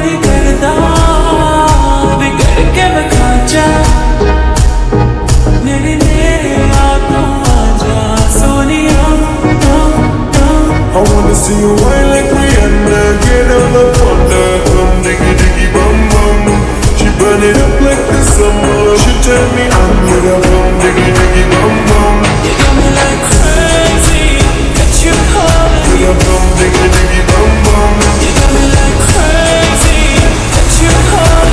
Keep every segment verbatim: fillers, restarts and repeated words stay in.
I wanna see you whine like Rihanna. Get on the ponder, um, diggy diggy bum bum. She burn it up like the summer. She turn me on with her bum, diggy diggy bum bum. You got me like crazy, got you hot. With her bum, diggy diggy bum bum. You got me like crazy, got you hot.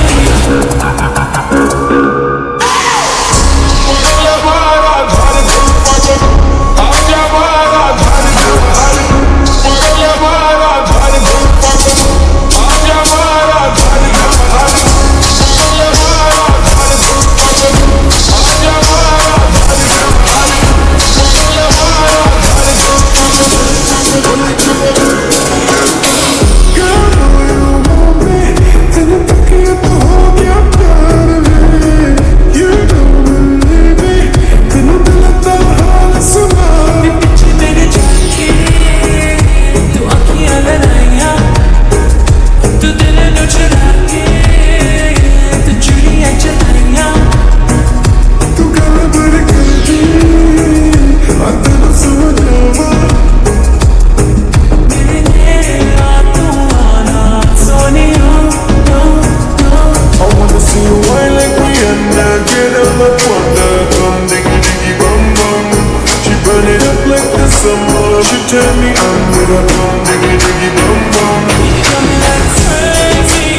She turned me on with her bum, diggy diggy bum bum. You got me like crazy,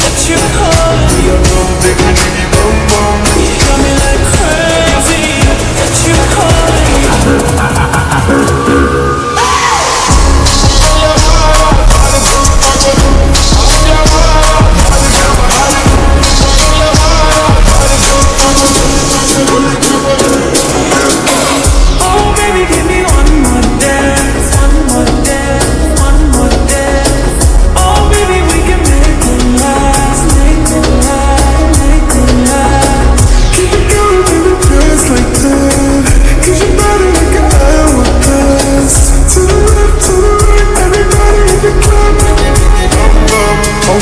that you hold. With her bum, diggy diggy bum bum. You got me like crazy, that you hold.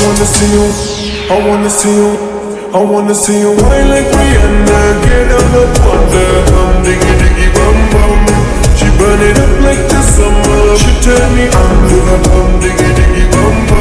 I wanna see you, I wanna see you, I wanna see you whine like Rihanna. Get on the ponder, um, diggy diggy bum bum. She burn it up like the summer. She turn me on with her bum, diggy diggy bum bum.